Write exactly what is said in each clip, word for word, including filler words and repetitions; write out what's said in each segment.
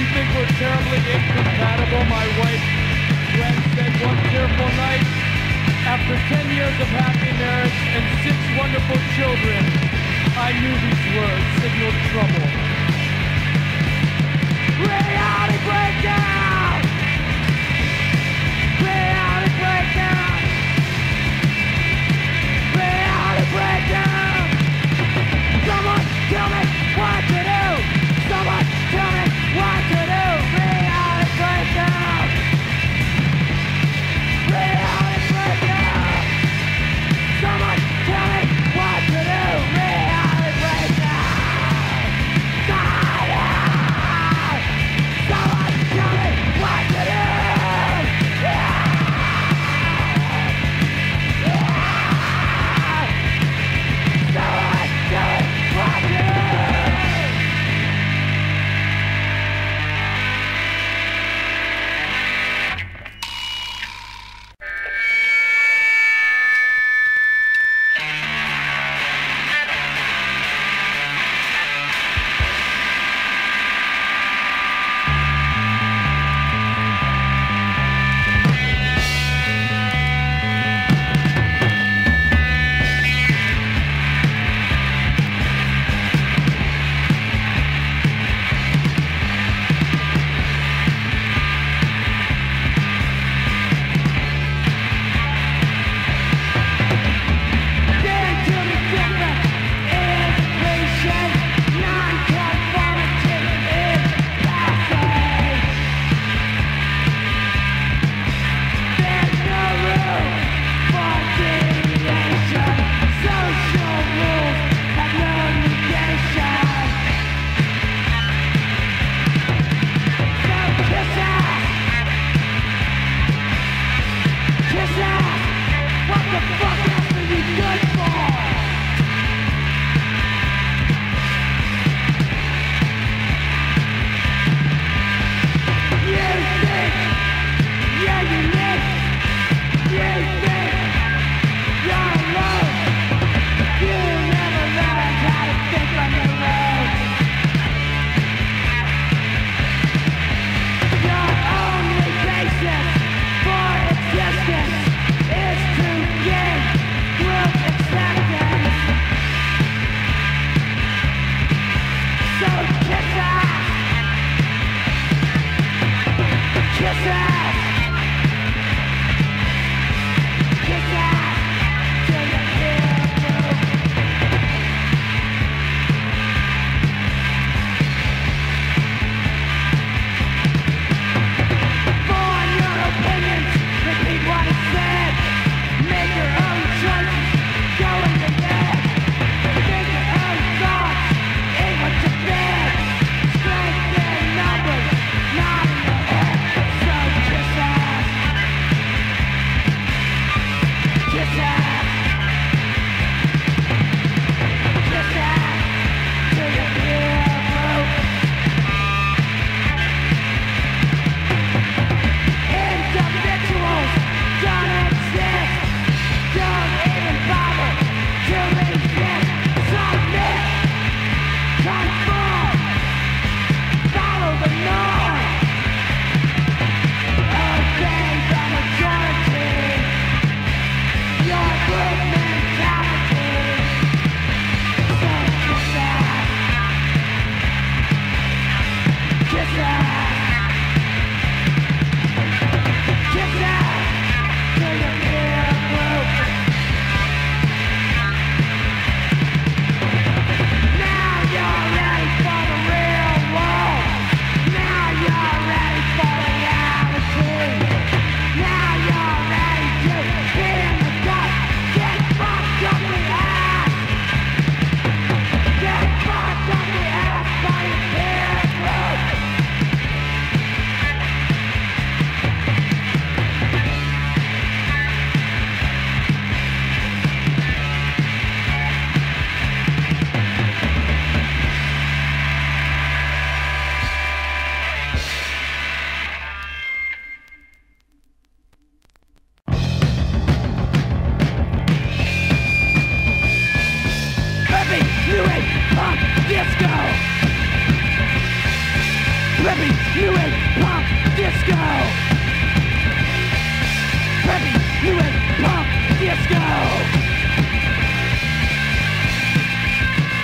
you think we're terribly incompatible, my wife Gwen said one tearful night. After ten years of happy marriage and six wonderful children, I knew these words signaled trouble. Reality breakdown! Reality breakdown! Reality breakdown! Someone tell me what to do! Someone tell me what to do! Reality breakdown! Reality breakdown! Someone tell me what to do! Reality breakdown! Someone tell me what to do! Subject. Preppy, new wave, pop, disco. Preppy, new wave, pop, disco.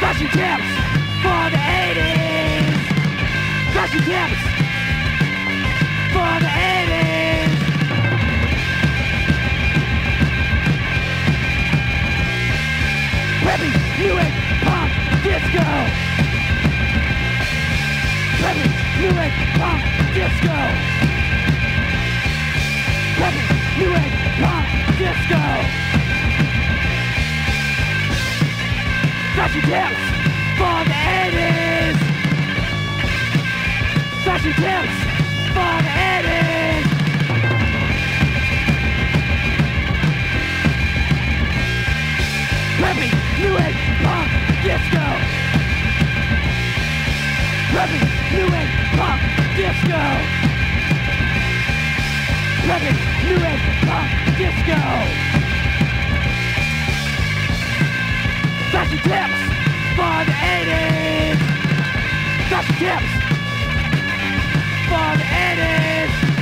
Fashion tips for the eighties. Fashion tips for the eighties. Preppy, new wave, pop, disco. Preppy, new age, pop, disco. Preppy, new age, pop, disco. Fashion tips for the eighties. Fashion tips for the eighties. Preppy, new age, pop, disco. Preppy, new age, pop, disco. Preppy, new age, pop, disco. Fashion tips for the eighties. Fashion tips for the eighties.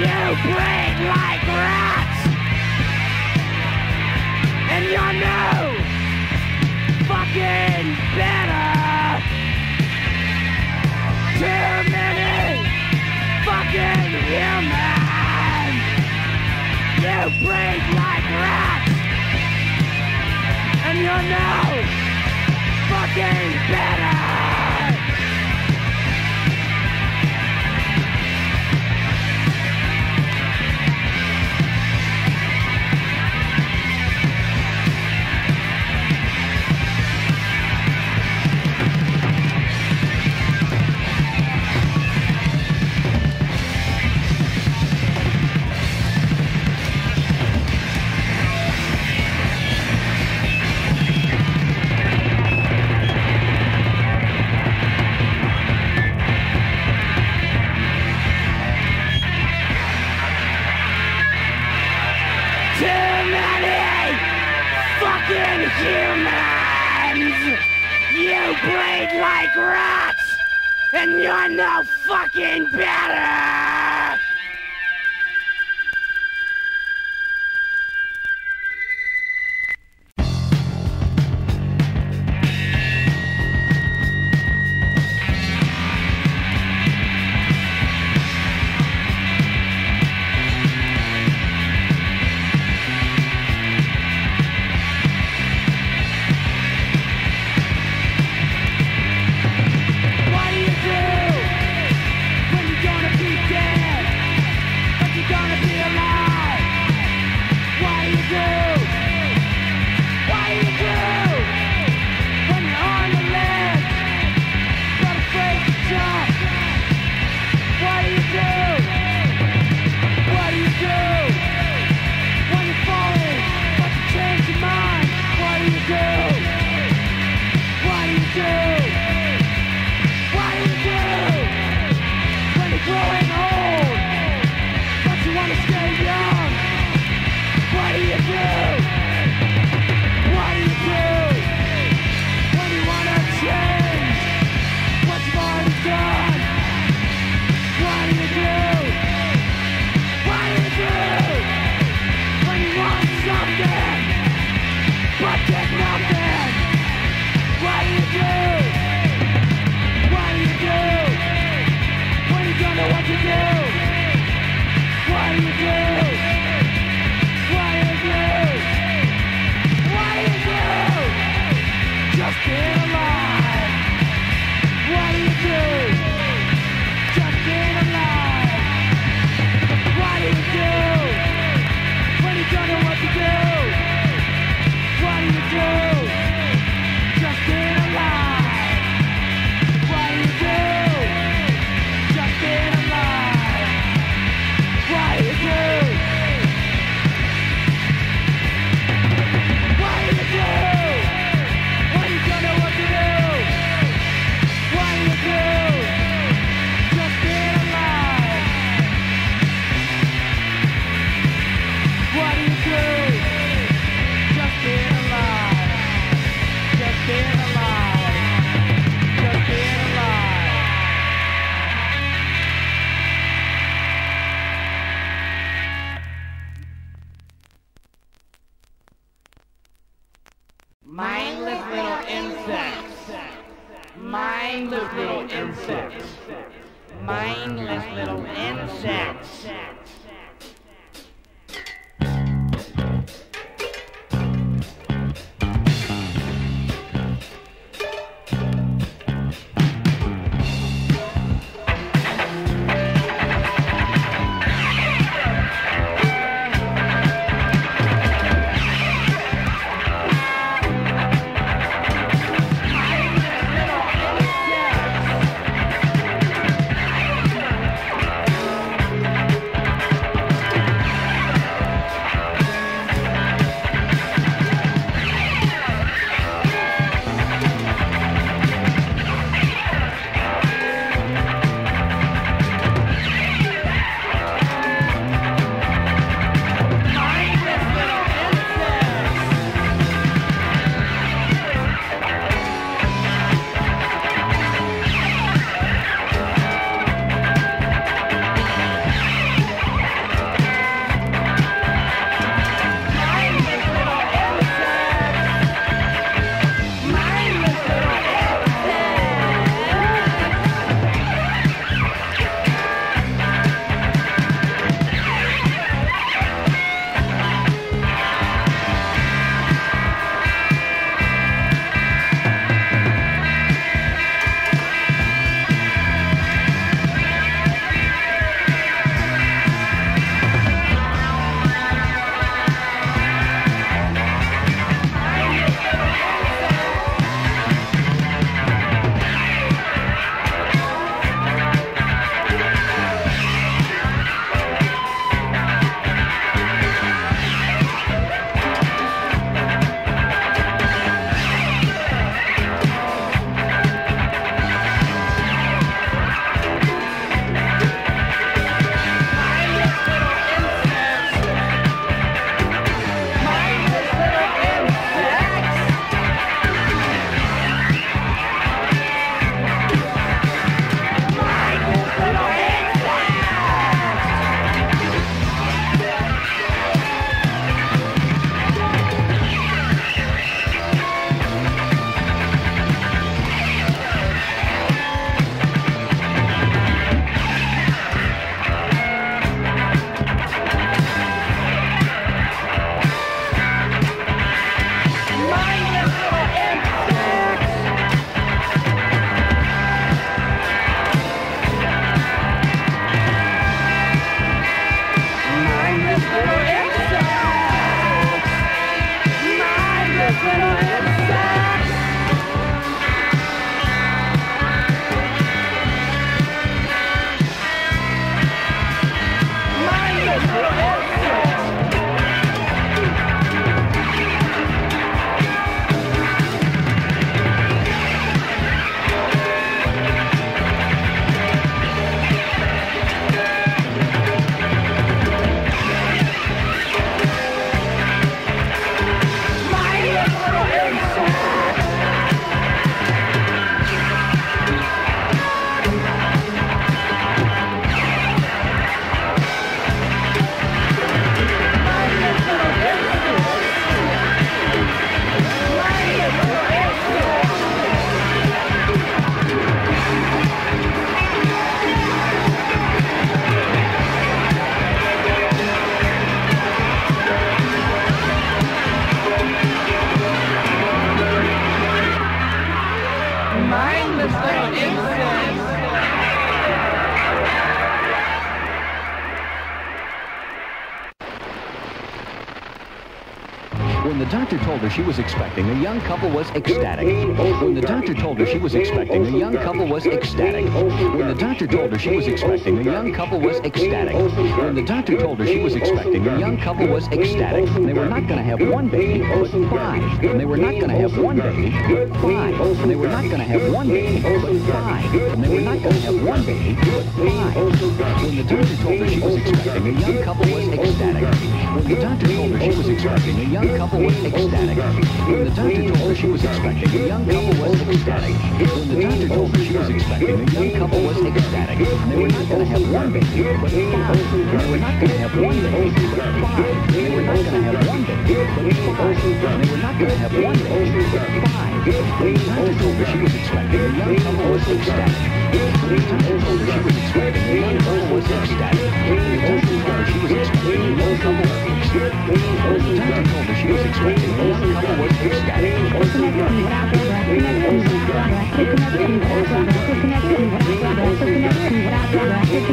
You breed like rats, and you're no fucking better. Too many fucking humans. You breed like rats, and you're no fucking better. Humans, you breed like rats, and you're no fucking better! Mindless little insects. Mindless little insects. Mindless little insects. mindless little insects. When the doctor told her she was expecting, the young couple was ecstatic. When the doctor told her she was expecting, the young couple was ecstatic. When the doctor told her she was expecting, the young couple was ecstatic. When the doctor told her she was expecting, the young couple was ecstatic. They were not going to have one baby but five. They were not going to have one baby but five. They were not going to have one baby but five. They were not going to have one baby but five. When the doctor told her she was expecting, the young couple was ecstatic. When the doctor told her she was expecting, the young couple was ecstatic. When the doctor told her she was expecting, the young couple was ecstatic. When the doctor told her she was expecting, the young couple was ecstatic. They were not going to have one baby, but five. They were not going to have one baby, but five. They were not going to have one baby, but five. They were not going to have one baby, but five. When the doctor told her she was expecting, the young couple was ecstatic. When the doctor told her she was expecting, the young couple was ecstatic. When the doctor told her she was expecting, the young couple was ecstatic. When the doctor told her she was expecting, the young couple was ecstatic. Without any relief. Without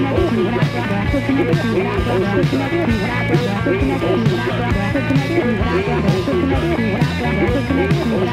any relief.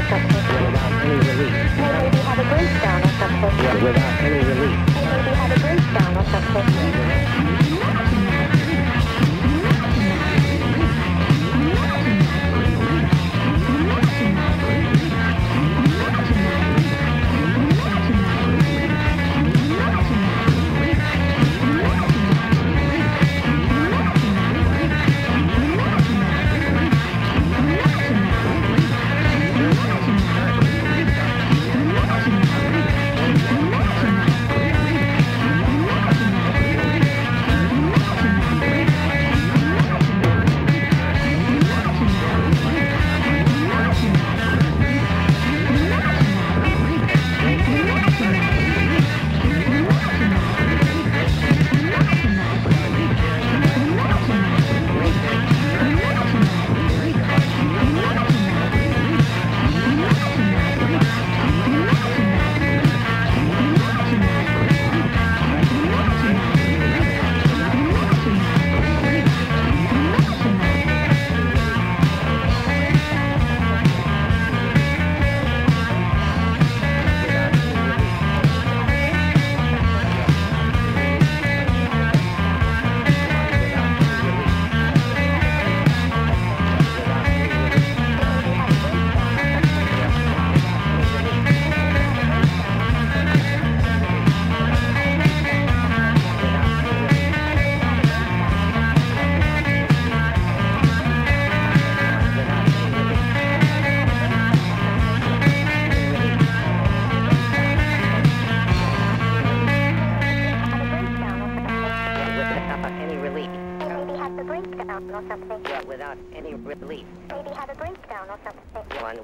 Without any relief. breakdown or something. Without any relief. Maybe had a breakdown or something.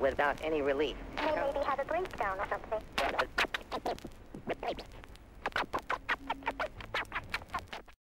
Without any relief. May maybe have a breakdown or something.